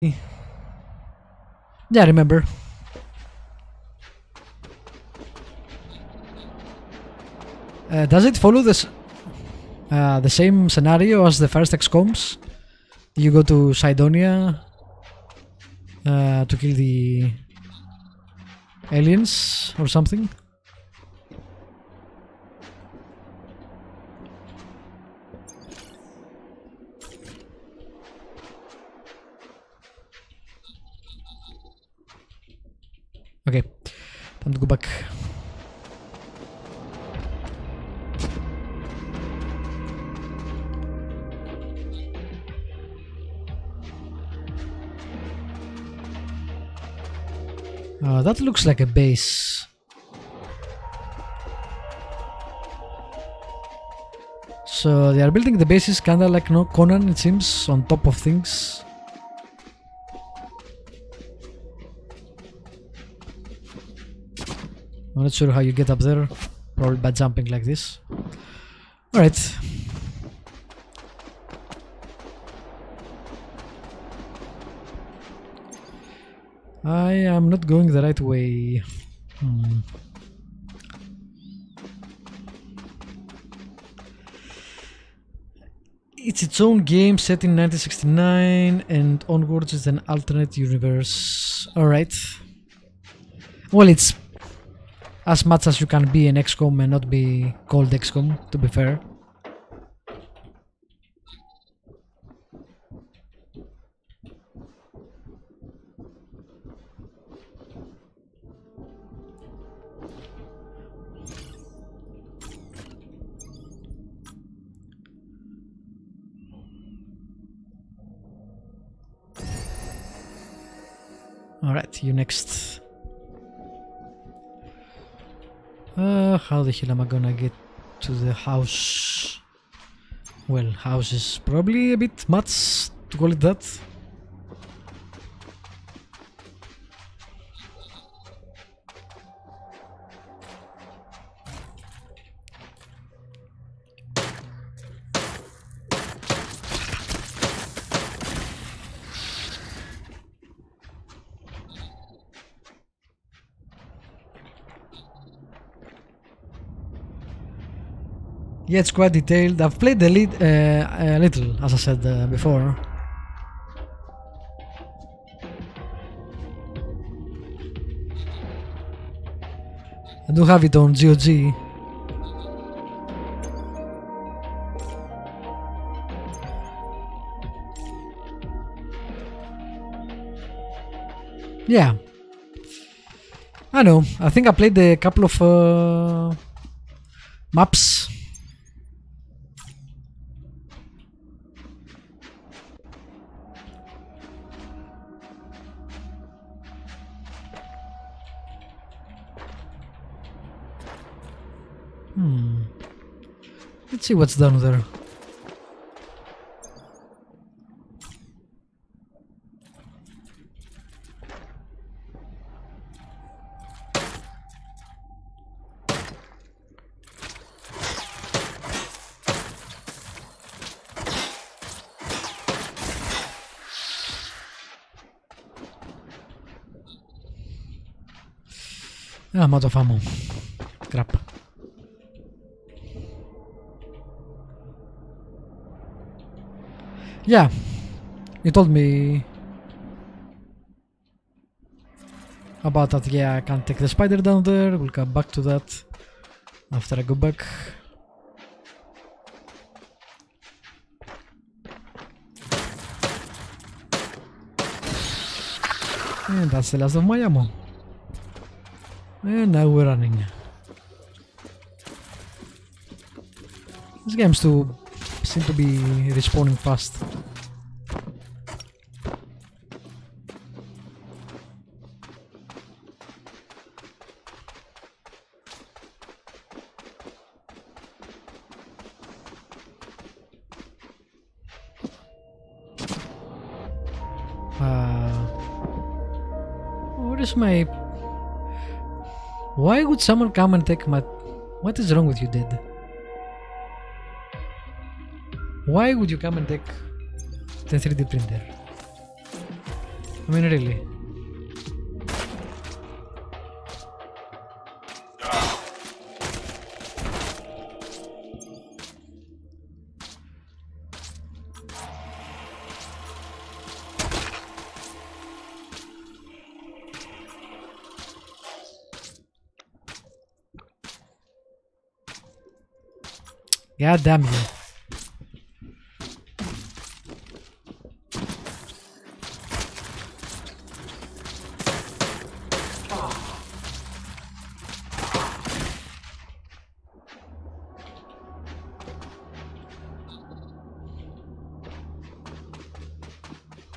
Yeah, I remember. Does it follow this the same scenario as the first XCOMs? You go to Cydonia to kill the aliens or something? Okay, time to go back. That looks like a base. So they are building the bases kinda like Conan, it seems, on top of things. I'm not sure how you get up there, probably by jumping like this. Alright. I am not going the right way. It's its own game set in 1969 and onwards is an alternate universe. Alright. Well, it's as much as you can be an XCOM and not be called XCOM, to be fair. Alright, you next. How the hell am I gonna get to the house? Well, house is probably a bit much to call it that. Yeah, it's quite detailed. I've played the lead a little, as I said before. I do have it on GOG. Yeah. I know. I think I played a couple of maps. Let's see what's down there. I'm out of ammo. Crap. Yeah, you told me about that. Yeah, I can't take the spider down there. We'll come back to that after I go back. And that's the last of my ammo. And now we're running. This game's too... seem to be respawning fast. What is my... Why would someone come and take my... What is wrong with you, Dad? Why would you come and take the 3D printer? immediately. God damn you.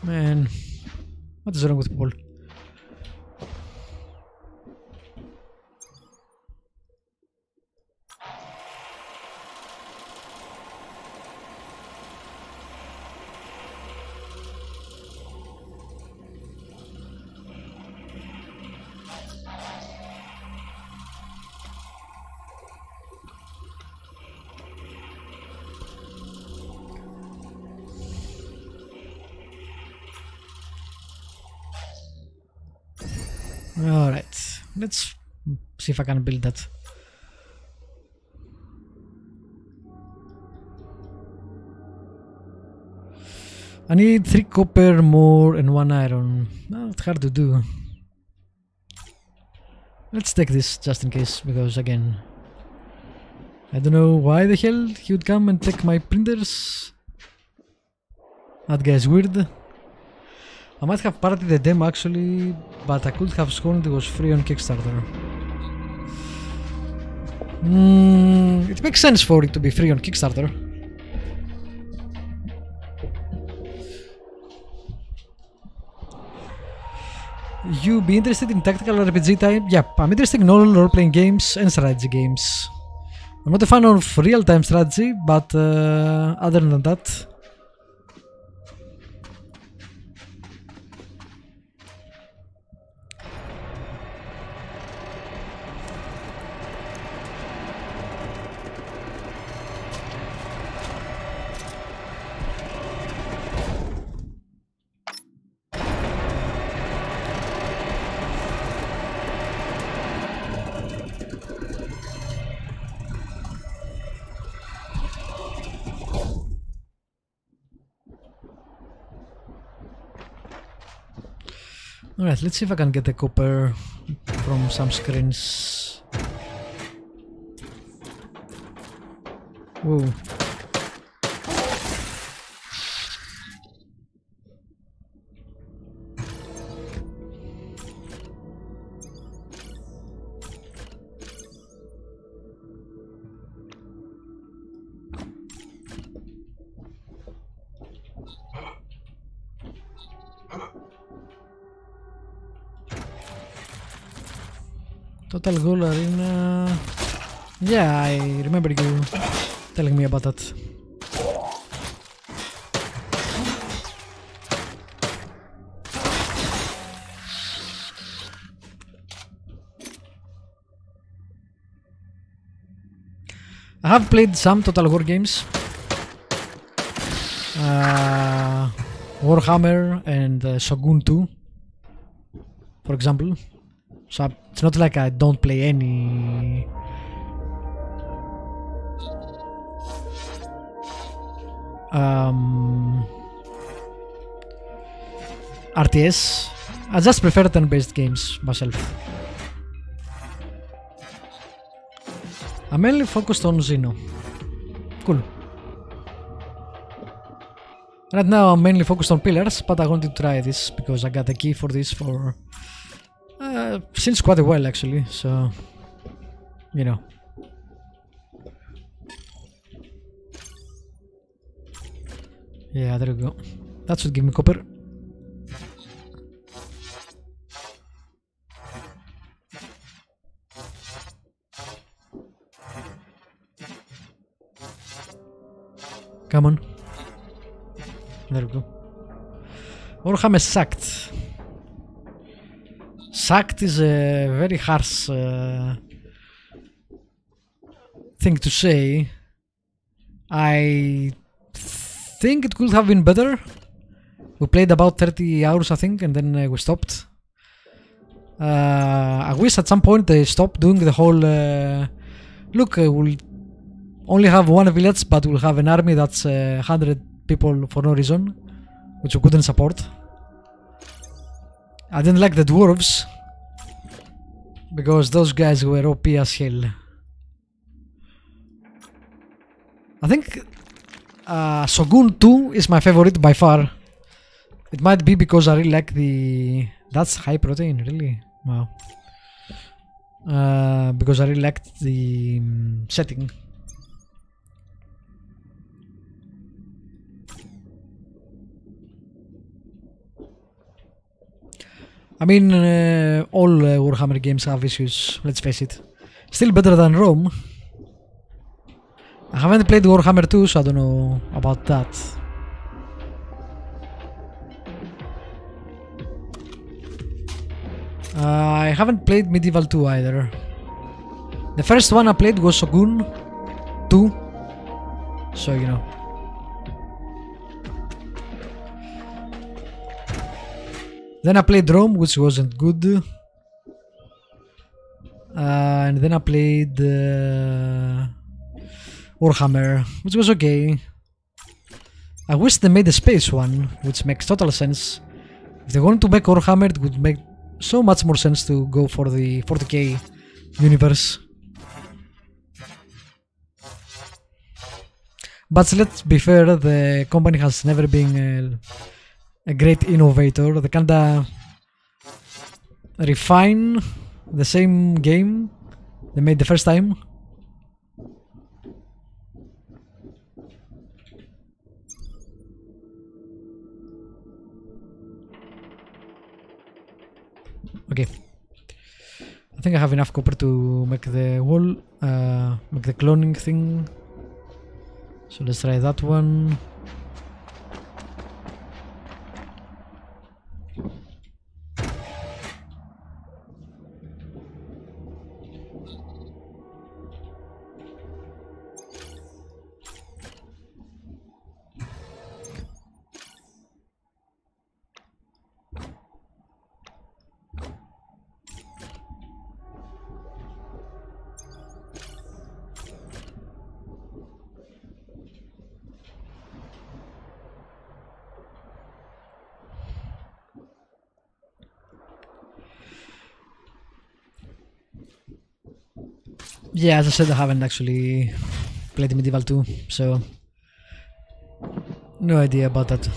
Man, what is wrong with Paul? Alright, let's see if I can build that. I need 3 copper more and 1 iron. No, it's hard to do. Let's take this just in case, because again, I don't know why the hell he would come and take my printers. That guy's weird. I might have partied the demo actually, but I could have sworn it was free on Kickstarter. It makes sense for it to be free on Kickstarter. You be interested in tactical RPG type? Yeah, I'm interested in all role-playing games and strategy games. I'm not a fan of real-time strategy, but other than that... Alright, let's see if I can get the copper from some screens. Whoa. Total War Arena. Yeah, I remember you telling me about that. I have played some Total War games, Warhammer and Shogun 2, for example. So it's not like I don't play any... RTS. I just prefer turn-based games myself. I'm mainly focused on Xeno. Cool. Right now I'm mainly focused on Pillars, but I want to try this because I got a key for this for... since quite a while actually, so you know. Yeah, there we go. That should give me copper. Come on. There we go. Warhammer sucked. Sacked is a very harsh thing to say. I think it could have been better. We played about 30 hours, I think, and then we stopped. I wish at some point they stopped doing the whole look, we'll only have one village, but we'll have an army that's 100 people for no reason, which we couldn't support. I didn't like the dwarves, because those guys were OP as hell. I think Shogun 2 is my favorite by far. It might be because I really like the... That's high protein, really? Wow. Because I really liked the setting. I mean, all Warhammer games have issues, let's face it. Still better than Rome. I haven't played Warhammer 2, so I don't know about that. I haven't played Medieval 2 either. The first one I played was Shogun 2, so you know. Then I played Rome, which wasn't good. And then I played Warhammer, which was okay. I wish they made a space one, which makes total sense. If they wanted to make Warhammer, it would make so much more sense to go for the 40k universe. But let's be fair, the company has never been a great innovator. They kinda refine the same game they made the first time. Okay, I think I have enough copper to make the wall, make the cloning thing, so let's try that one. Yeah, as I said, I haven't actually played Medieval 2, so no idea about that.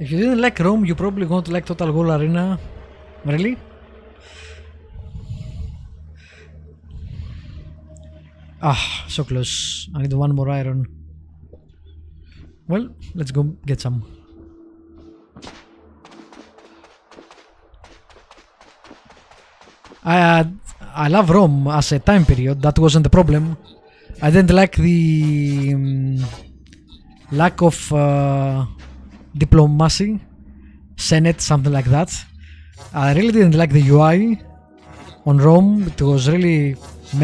If you didn't like Rome, you probably won't like Total War Arena. Really? Ah, so close. I need one more iron. Well, let's go get some. I love Rome as a time period. That wasn't the problem. I didn't like the lack of... diplomacy, senate, something like that. I really didn't like the UI on Rome. It was really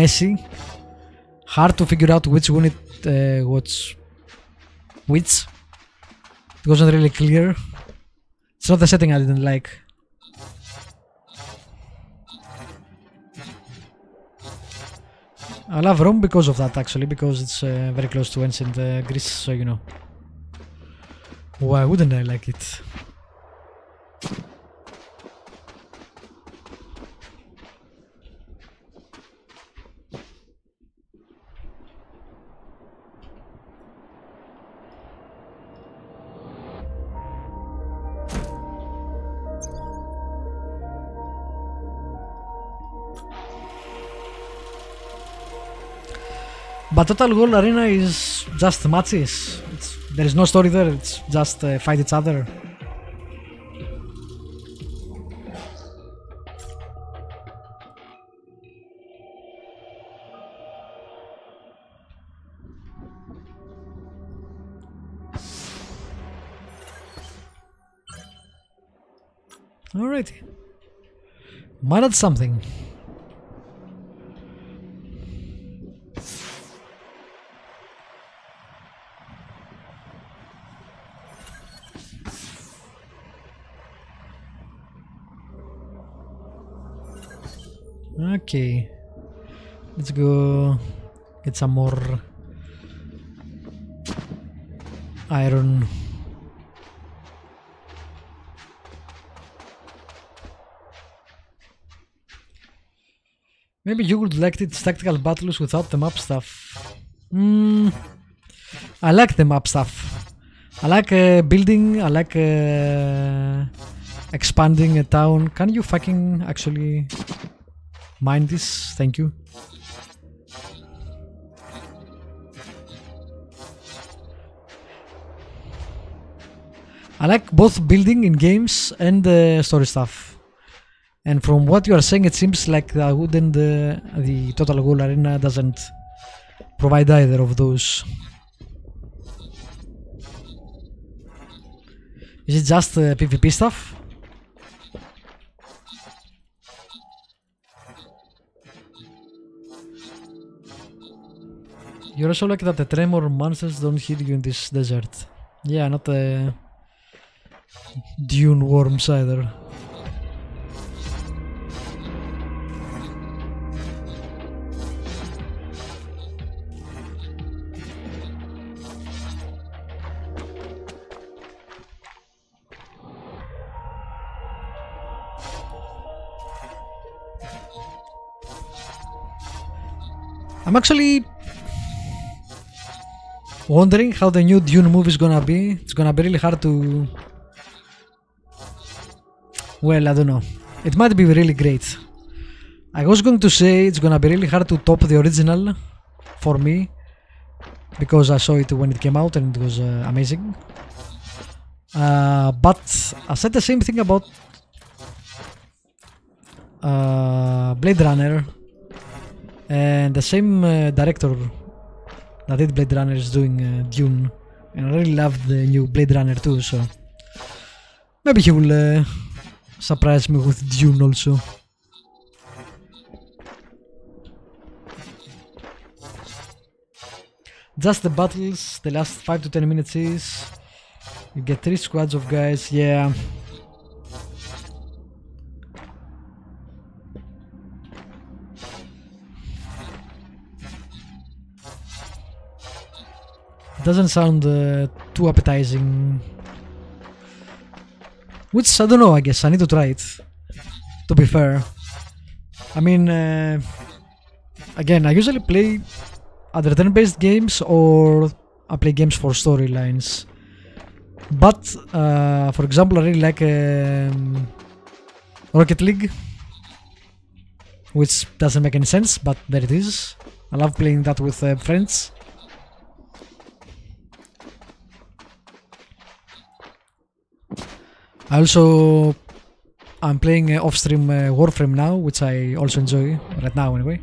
messy, hard to figure out which unit was which. It wasn't really clear. It's not the setting I didn't like. I love Rome because of that, actually, because it's very close to ancient Greece, so you know. Why wouldn't I like it? But Total War Arena is just matches. There is no story there, it's just fight each other. Alrighty. Might add something. Okay. Let's go get some more iron. Maybe you would like its tactical battles without the map stuff. I like the map stuff. I like building, I like expanding a town. Can you fucking actually mine this? Thank you. I like both building in games and story stuff. And from what you are saying, it seems like the Total War Arena doesn't provide either of those. Is it just PvP stuff? You're also like that the tremor monsters don't hit you in this desert. Yeah, not dune worms either. I'm actually wondering how the new Dune movie is gonna be. It's gonna be really hard to... Well, I don't know. It might be really great. I was going to say it's gonna be really hard to top the original for me, because I saw it when it came out and it was amazing. But I said the same thing about Blade Runner. And the same director that did Blade Runner is doing Dune, and I really love the new Blade Runner too, so maybe he will surprise me with Dune also. Just the battles, the last 5 to 10 minutes is, you get 3 squads of guys, yeah. Doesn't sound too appetizing. Which, I don't know, I guess I need to try it, to be fair. I mean, again, I usually play other turn-based games, or I play games for storylines. But, for example, I really like Rocket League, which doesn't make any sense, but there it is. I love playing that with friends. I also, I'm playing off-stream Warframe now, which I also enjoy, right now anyway.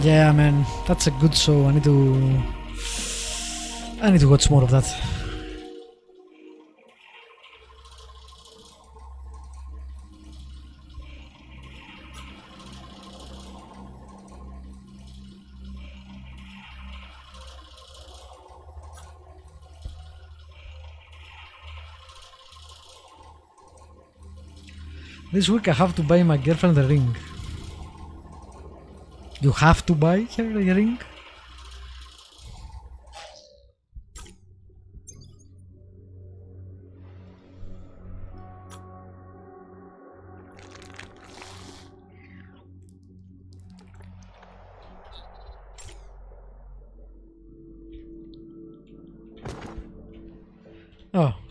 Yeah, man, that's a good show. I need to watch more of that. This week I have to buy my girlfriend a ring. You have to buy her a ring?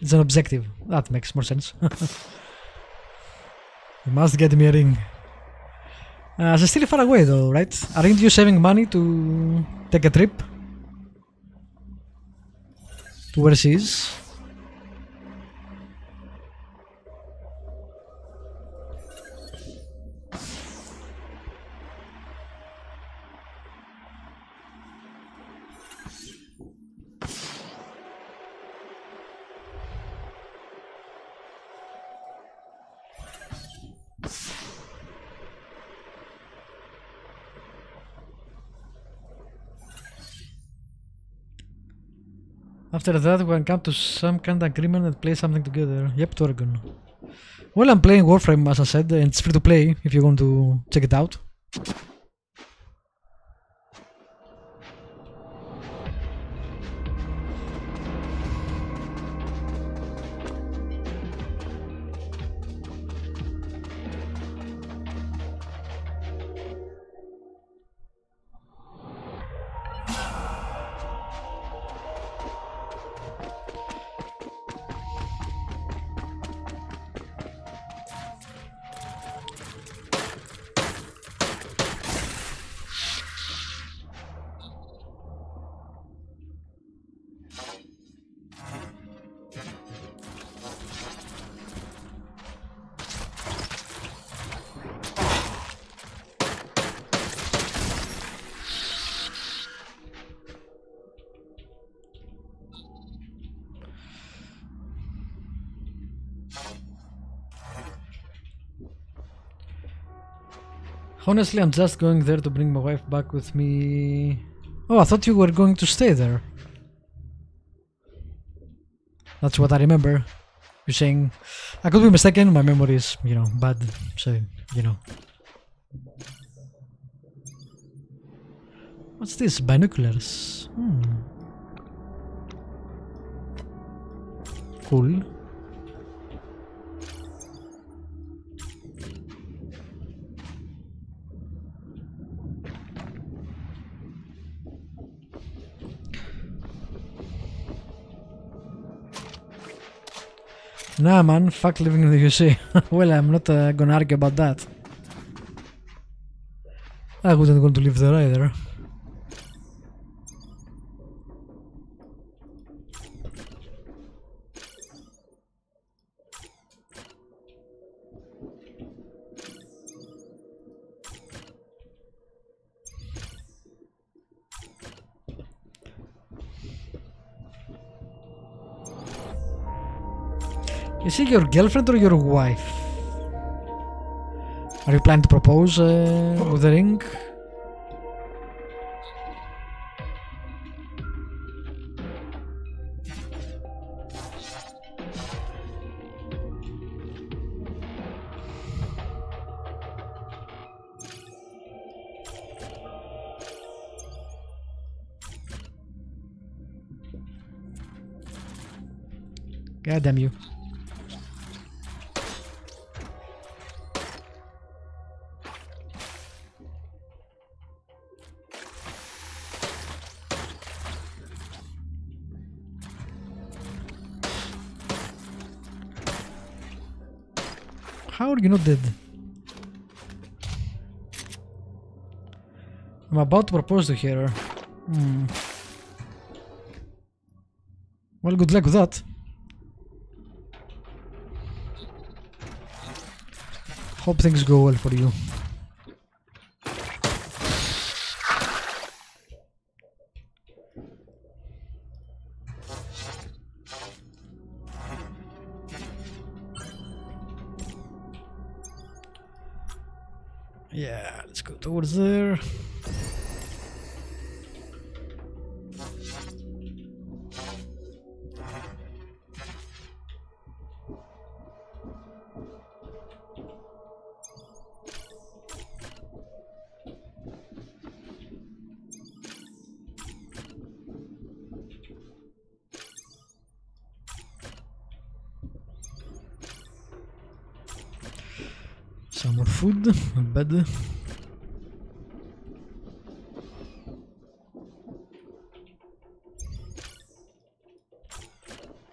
It's an objective. That makes more sense. You must get me a ring. It's still far away though, right? Aren't you saving money to take a trip? To where she is? After that, we can come to some kind of agreement and play something together. Yep, to Oregon. Well, I'm playing Warframe, as I said, and it's free to play if you want to check it out. Honestly, I'm just going there to bring my wife back with me. Oh, I thought you were going to stay there. That's what I remember. You're saying... I could be mistaken, my memory is, you know, bad. So, you know. What's this? Binoculars. Cool. Nah man, fuck living in the USA. Well, I'm not gonna argue about that. I wouldn't want to live there either. Is she your girlfriend or your wife? Are you planning to propose with a ring? God damn you. You're not dead. I'm about to propose to her. Well, good luck with that. Hope things go well for you. Yeah, let's go towards there. Some more food, not bad.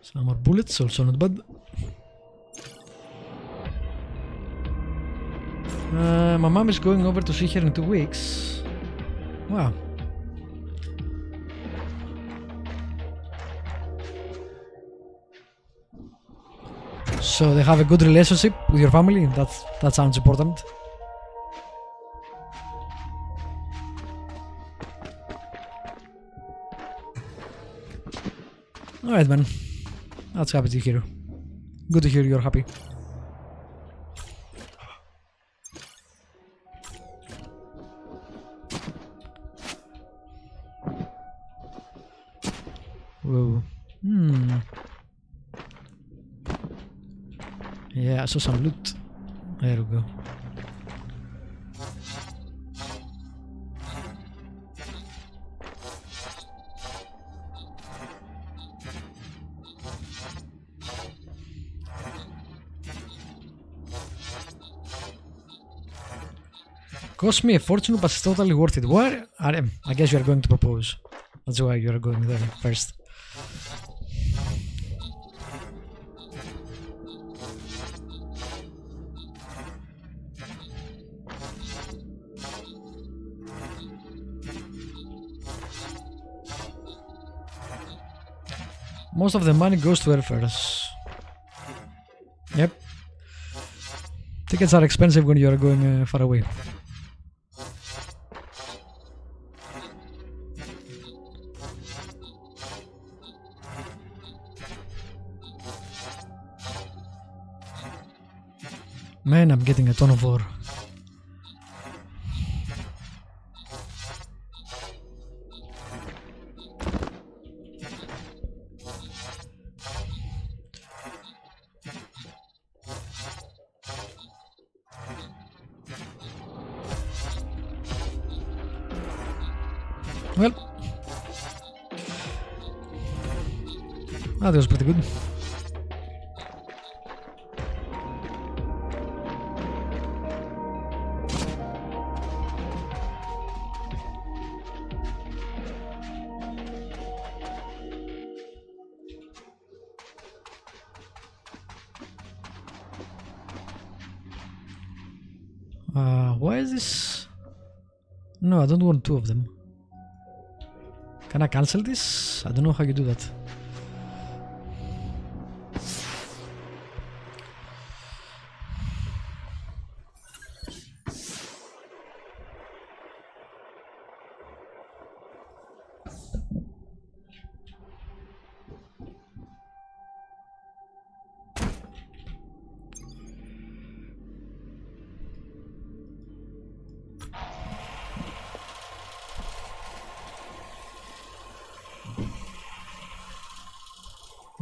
Some more bullets, also not bad. My mom is going over to see her in 2 weeks. Wow. So they have a good relationship with your family. That sounds important. Alright, man. That's happy to hear. Good to hear you're happy. Whoa. Hmm. Yeah, I saw some loot. There we go. Cost me a fortune, but it's totally worth it. What? I guess you are going to propose. That's why you are going there first. Most of the money goes to airfares. Yep. Tickets are expensive when you are going far away. Man, I'm getting a ton of ore. Well, that was pretty good. Why is this? No, I don't want two of them. Can I cancel this? I don't know how you do that.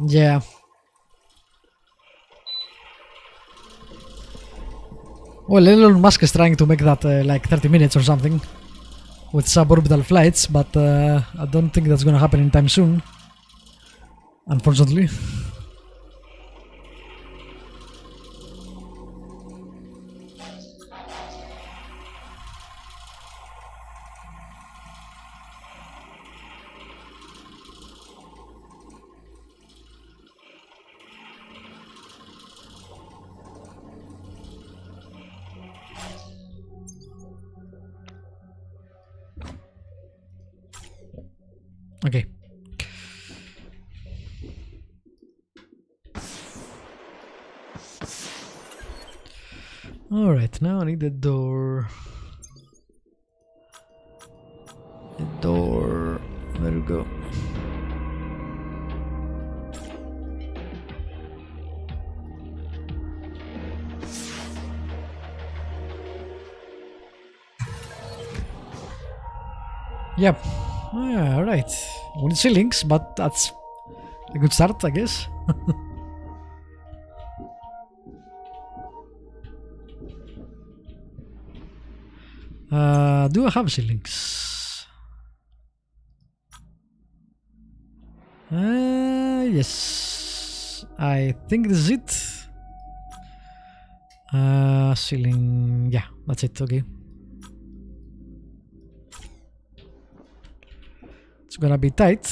Yeah. Well, Elon Musk is trying to make that like 30 minutes or something with suborbital flights, but I don't think that's gonna happen anytime soon, unfortunately. Okay. Alright, now I need a door. A door. There we go. Yep. Yeah, alright. I wouldn't see links, but that's a good start, I guess. Do I have see links? Yes. I think this is it. Ceiling. Yeah, that's it. Okay. It's gonna be tight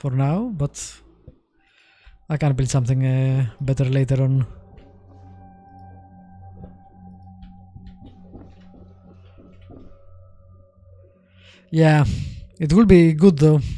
for now, but I can build something better later on. Yeah, it will be good though.